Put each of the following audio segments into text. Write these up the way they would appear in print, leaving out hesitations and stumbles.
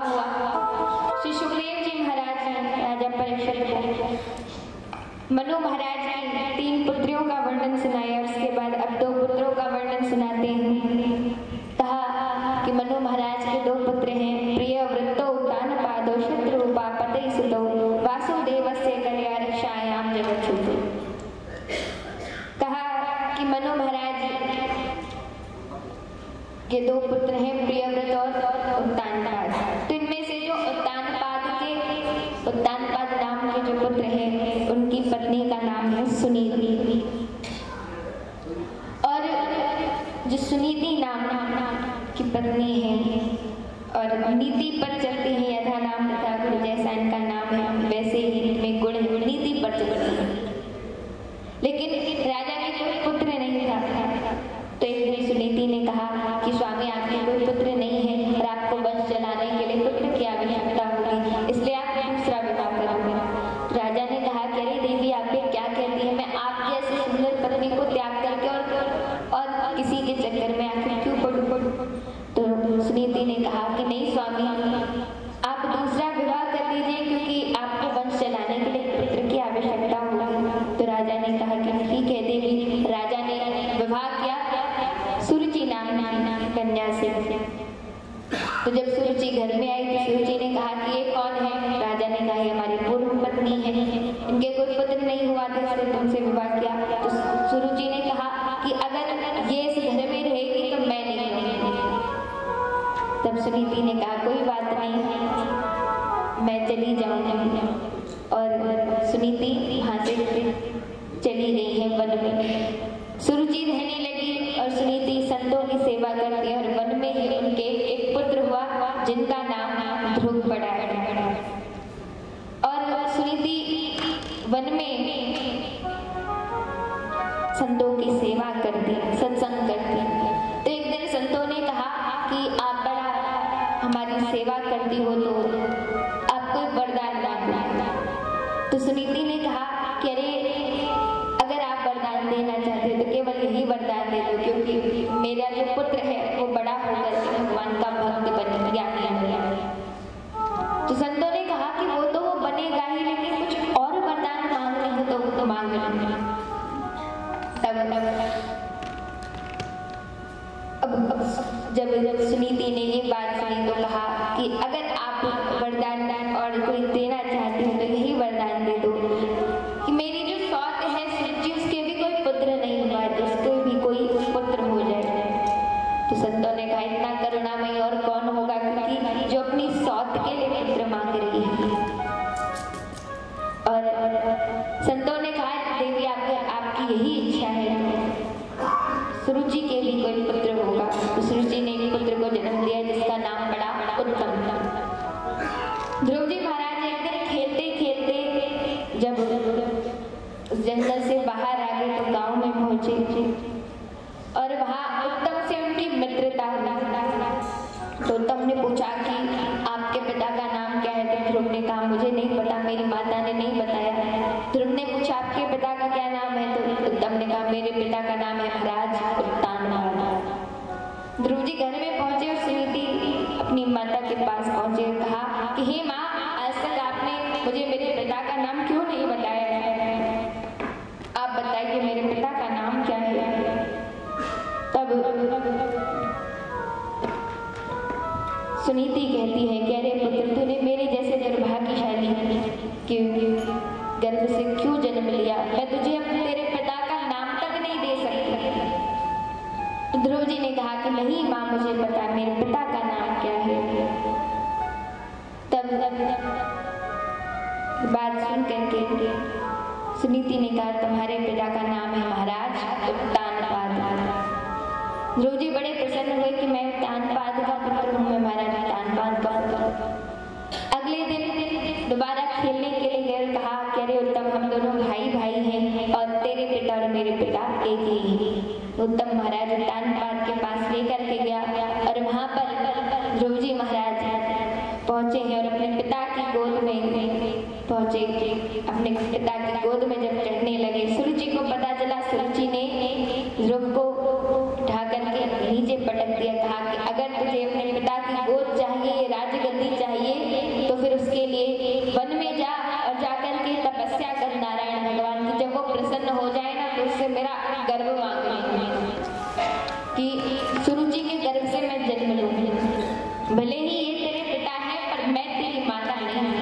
विवाह हुआ। श्री सुखदेव जी महाराज राजा परीक्षित को मनु महाराज की तीन पुत्रियों का वर्णन सुनाया। उसके बाद अब दो पुत्रों का वर्णन सुनाते हैं। कहा कि मनु महाराज के दो पुत्र हैं, प्रिय वृत्तो तान पादो शत्रुपा पते सुतो वासुदेवस्य कल्या रक्षायाम जगच्छुते। कहा कि मनु महाराज ये दो पुत्र हैं प्रियव्रत और उत्तानपाद। तो इनमें से जो उत्तानपाद नाम के जो पुत्र हैं उनकी पत्नी का नाम है सुनीति, और जो सुनीति नाम की पत्नी है और नीति पर चलती है। यथा नाम तथा गुण जैसा इनका नाम है वैसे ही इनमें गुण नीति पर चलती है। लेकिन राजा के कोई पुत्र नहीं था, तो एक दिन सुनीति ने कहा कि स्वामी आपके कोई पुत्र नहीं है और आपको वंश चलाने के लिए पुत्र की आवश्यकता होगी, इसलिए आप दूसरा विवाह करोगे। राजा ने कहा कि अरे देवी आप क्या कहती है, मैं आपकी ऐसी सुंदर पत्नी को त्याग करके और किसी के चक्कर में आखिर क्यों पड़ूं। तो सुनीति ने कहा कि नहीं स्वामी आप दूसरा विवाह कर लीजिए, क्योंकि आपको वंश चलाने के लिए पुत्र की आवश्यकता होगी। तो राजा ने कहा कि ठीक है देवी। राजा ने विवाह किया सुरुचि नाम कन्या से। तो जब सुरुचि घर में आई तो सुरुचि ने कहा कि ये कौन है। राजा ने कहा हमारी पूर्व पत्नी है, इनके कोई पुत्र नहीं हुआ था इसलिए तुमसे विवाह किया। तो सुरुचि ने कहा कि अगर ये इस घर में रहेगी तो मैं नहीं रहूंगी। तब सुनीति ने कहा कोई बात नहीं, मैं चली जाऊंगी। और सुनीति वहां से चली गई है वन में। सुरुचि रहने लगी और सुनीति संतों की सेवा करती और वन में ही उनके एक पुत्र हुआ जिनका नाम ध्रुव पड़ा। और सुनीति वन में संतों की सेवा करती, सत्संग करती। तो एक दिन संतों ने कहा कि आप बड़ा हमारी सेवा करती हो तो आपको एक वरदान मांगना। तो सुनीति ने कहा कि अरे देना चाहते तो केवल यही वरदान दे दो, क्योंकि मेरा जो पुत्र है वो बड़ा होकर भगवान का भक्त बन गया। तो संतों ने कहा कि वो तो वो बनेगा ही, लेकिन कुछ और वरदान मांगने हो तो वो तो मांग लेंगे। अब जब सुनीति ने ये बात सुनी तो कहा कि अगर आप वरदान और कोई देना चाहते हो तो यही वरदान दे दो कि मेरी जो सौत है सुरुचि उसके भी कोई पुत्र नहीं हुआ, जिसको भी कोई पुत्र हो जाए। तो संतों ने कहा इतना करुणामयी और कौन होगा, क्योंकि जो अपनी सौत के लिए पुत्र मांग रही है। और संतों ने कहा देवी आपकी यही इच्छा है, सुरुचि के भी कोई पुत्र होगा। तो सुरुचि ने एक पुत्र को जन्म दिया जिसका नाम पड़ा उत्तम। ध्रुव जी महाराज एक दिन खेलते खेलते जब जंगल से बाहर आ गए तो गांव में पहुंचे और वहां उत्तम से उनकी मित्रता हुई। तो उत्तम ने पूछा कि आपके पिता का नाम क्या है। तो ध्रुव ने कहा मुझे नहीं पता, मेरी माता ने नहीं बताया। ध्रुव ने पूछा आपके पिता का क्या नाम है। तो उत्तम ने कहा मेरे पिता का नाम है महाराज उत्तानपाद। ध्रुव जी घर में पहुंचे और सुनीति अपनी माता के पास पहुंचे और कहा कि हे माँ आज तक आपने मुझे मेरे पिता का नाम क्यों नहीं बताया है, आप बताइए मेरे पिता का नाम क्या है। तब सुनीति कहती है कि अरे पुत्र तूने मेरे जैसे दुर्भाग्यशाली गर्भ से क्यों जन्म लिया, मैं तुझे अपने तेरे पिता का नाम तक नहीं दे सकती। तो ध्रुव जी ने कहा कि नहीं माँ मुझे पता मेरे पिता का नाम क्या है। तब बात सुन करके सुनीति ने कहा तुम्हारे पिता का नाम है महाराज उत्तानपाद। ध्रुव जी बड़े प्रसन्न हुए कि मैं उत्तानपाद का पुत्र हूँ, मैं महाराज उत्तानपाद का पुत्र। अगले दिन दोबारा खेलने के लिए गए, कहा कि अरे उत्तम हम दोनों भाई भाई हैं और तेरे पिता और मेरे पिता एक ही हैं। उत्तम महाराज उत्तानपाद के पास लेकर के गया और वहाँ पर ध्रुव जी महाराज पहुँचे हैं और अपने पिता की गोद में पहुँचे। अपने पिता की गोद में जब चढ़ने लगे सुरुचि को पता चला, सुरुचि ने ध्रुव को उठा करके नीचे पटक दिया, कहा कि अगर तुझे अपने पिता की गोद चाहिए, ये राजगद्दी चाहिए प्रसन्न हो जाए ना, तो उससे मेरा गर्व मांगना कि सुरुचि के गर्भ से मैं जन्म लूं। भले ही ये तेरे पिता है पर मैं तेरी माता नहीं।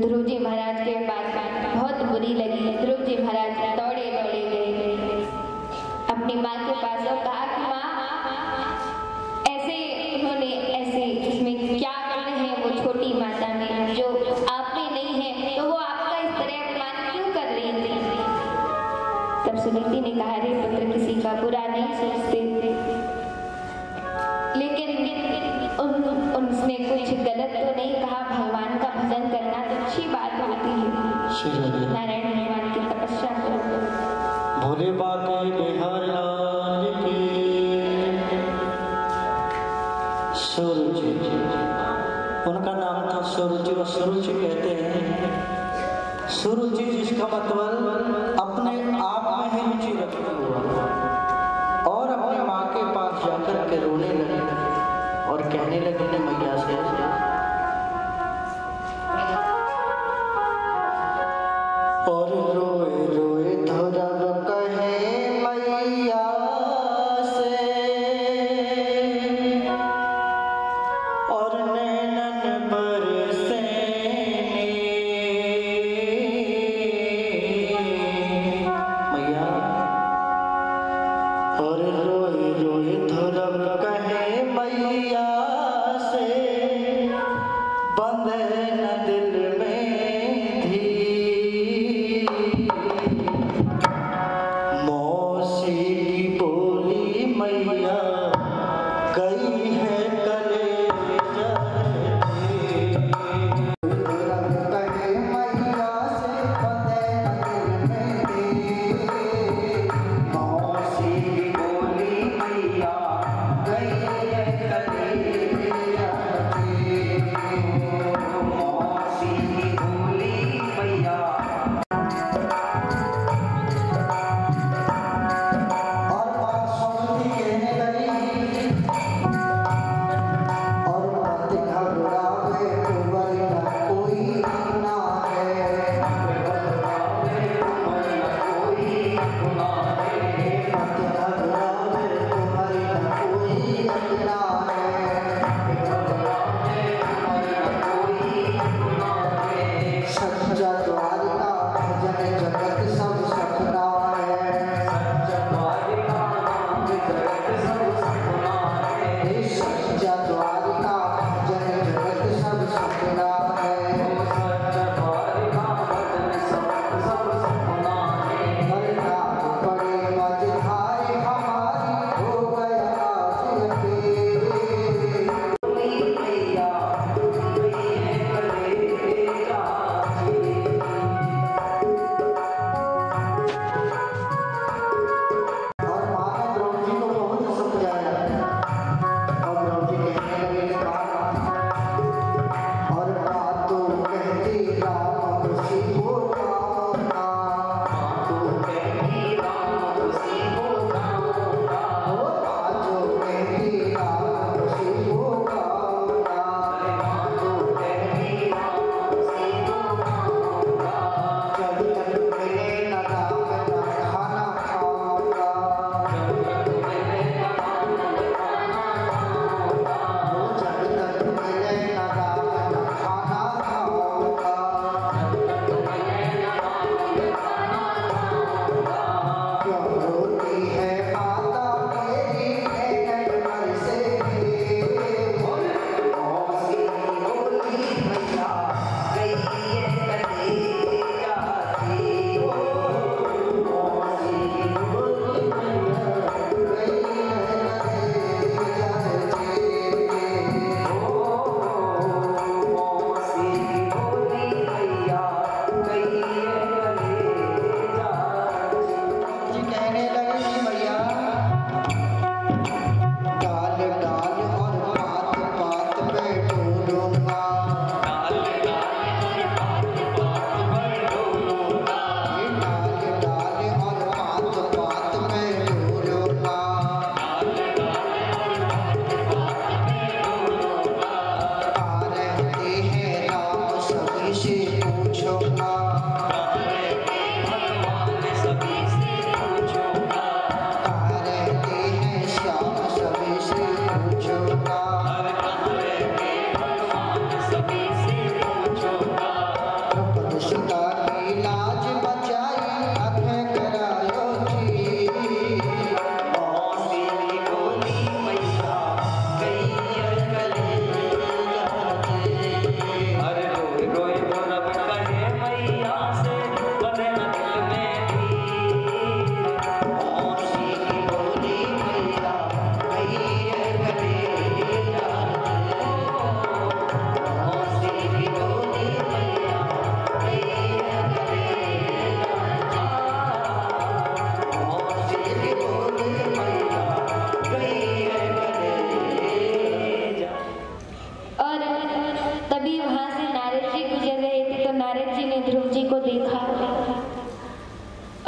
ध्रुव जी महाराज के बात बहुत बुरी लगी। ध्रुव जी महाराज दौड़े दौड़े गए अपनी माँ के पास और कहा कि माँ ऐसे उन्होंने ऐसे इसमें क्या कारण है वो छोटी माता में जो आप में नहीं है, तो वो आपका इस तरह अपमान क्यों कर रही थी। तब सुनीति ने कहा रे पुत्र किसी का बुरा नहीं सोचते लेकिन उसने कुछ गलत तो नहीं कहा। भगवान का भजन करना तो अच्छी बात होती है। नारायण भगवान की तपस्या करो। भोले बाबा बिहार लाल की सुरुचि, उनका नाम था सुरुचि। और सुरुचि कहते हैं सुरुचि जिसका मतलब अपने आप में ही रुचि रखते हुआ, और अपनी माँ के पास जाकर के रोने लगे और कहने लगे मैया से, और रोए रोए धरा बंद है न दिल में थी।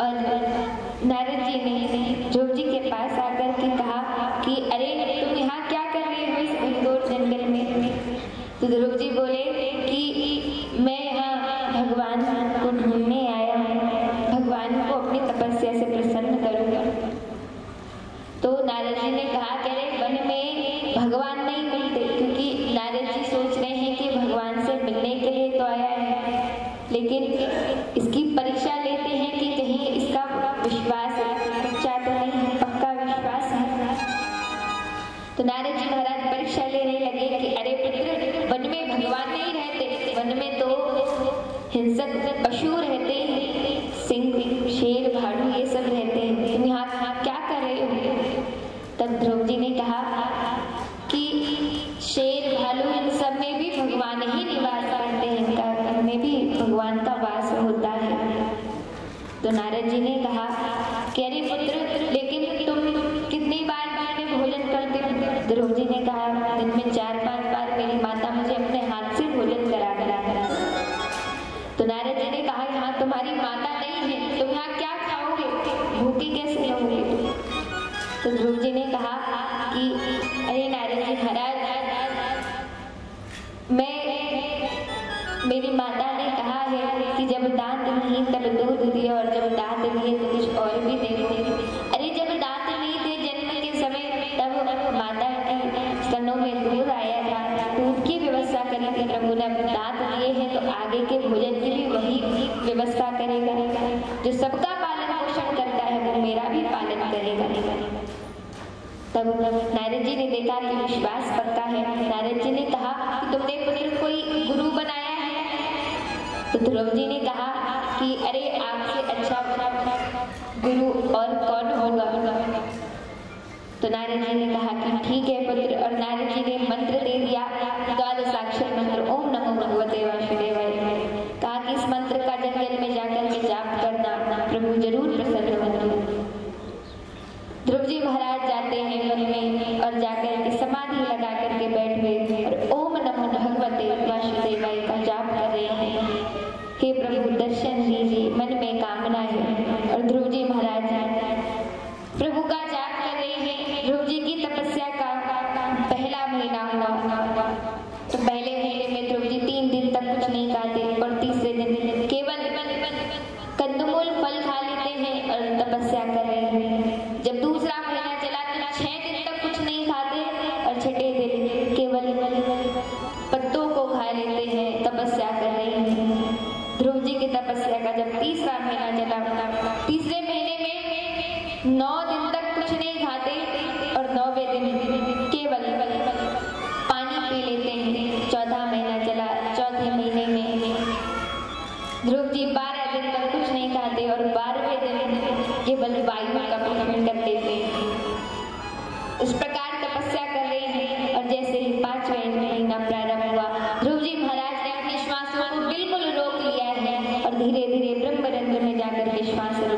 और नारद जी ने ध्रुव जी के पास आकर के कहा कि अरे तुम यहाँ क्या कर रहे हो इस घनघोर जंगल में। तो ध्रुव जी बोले कि मैं यहाँ भगवान को ढूंढने आया हूँ, भगवान को अपनी तपस्या से प्रसन्न करूँगा। तो नारद जी ने कहा कि अरे वन में भगवान नहीं मिलते, क्योंकि नारद जी सोच रहे हैं कि भगवान से मिलने के लिए तो आया है, लेकिन इसकी परीक्षा लेते हैं कि कहीं इसका विश्वास सच्चा तो नहीं है, पक्का विश्वास है। तो नारद जी महाराज परीक्षा लेने लगे कि अरे पुत्र, वन में भगवान नहीं रहते, वन में तो हिंसक पशु रहते हैं, सिंह, शेर, भालू ये सब रहते हैं, तुम यहाँ क्या कर रहे हो। तब ध्रुव जी ने कहा कि शेर, भालू इन सब में भी भगवान ही निवास करते हैं, में भी भगवान का वास होता है। तो नारद जी ने कहा कि अरे पुत्र, लेकिन तुम कितनी बार मैंने भोजन करते हो। ध्रुव जी ने कहा दिन में 4-5 बार मेरी माता मुझे अपने हाथ से भोजन करा। तो नारद जी ने कहा यहाँ तुम्हारी माता नहीं है, तुम यहाँ क्या खाओगे, भूखे कैसे रहोगे। तो ध्रुव जी ने कहा कि अरे नारद जी महाराज, मैं मेरी माता ने कहा है कि जब दांत नहीं तब दूध दिया, और जब दांत दिए तो कुछ और भी दे। अरे जब दांत नहीं थे जन्म के समय, तब माता के स्तनों में दूध आया था, दूध की व्यवस्था करके प्रभु ने दांत दिए हैं, तो आगे के भोजन की भी वही व्यवस्था करेगा। जो सबका पालन पोषण करता है वो मेरा भी पालन करेगा। तब नारद जी ने देखा कि विश्वास पक्का है। नारद जी ने कहा कि तुमने पुत्र कोई गुरु बनाया है। तो ध्रुव जी ने कहा कि अरे आपसे अच्छा गुरु और कौन होगा। तो नारद जी ने कहा कि ठीक है पुत्र। और नारद जी ने मंत्र दे दिया, द्वादशाक्षर मंत्र, ओम नमो भगवते वासुदेवाय। कहा कि इस मंत्र का जंगल में जाकर के जाप करना, प्रभु जरूर प्रसन्न होंगे। ध्रुव जी महाराज जाते हैं वन में और जाकर के समाधि लगा करके बैठ गए और ओम नमो भगवते वासुदेवाय का जाप कर रहे हैं। हे प्रभु दर्शन दीजिए, मन में कामना है। और ध्रुव जी महाराज प्रभु का जाप कर रहे हैं। ध्रुव जी की तपस्या का पहला महीना हुआ, तो पहले महीने में ध्रुव जी 3 दिन तक कुछ नहीं खाते और तीसरे दिन केवल कंदमूल फल खा लेते हैं और तपस्या कर रहे हैं। जब दूसरा महीना चला तो 6 दिन तक कुछ नहीं खाते और छठे दिन केवल पत्तों को खा लेते हैं, तपस्या कर रहे हैं। ध्रुव जी की तपस्या का जब तीसरा महीना चला, तीसरे महीने में 9 दिन तक कुछ नहीं खाते और 9वें दिन केवल पानी पी लेते हैं। चौथा महीना चला, चौथे महीने में ध्रुव जी 12 दिन तक कुछ नहीं खाते और 12वें दिन केवल वायु का पोषण कर लेते हैं। इस प्रकार तपस्या कर रहे हैं। और जैसे ही 5वें महीना प्रारंभ हुआ, ध्रुव जी महाराज ने अपने श्वासों को बिल्कुल रोक लिया है और धीरे धीरे ब्रह्मरंध्र में जाकर के श्वास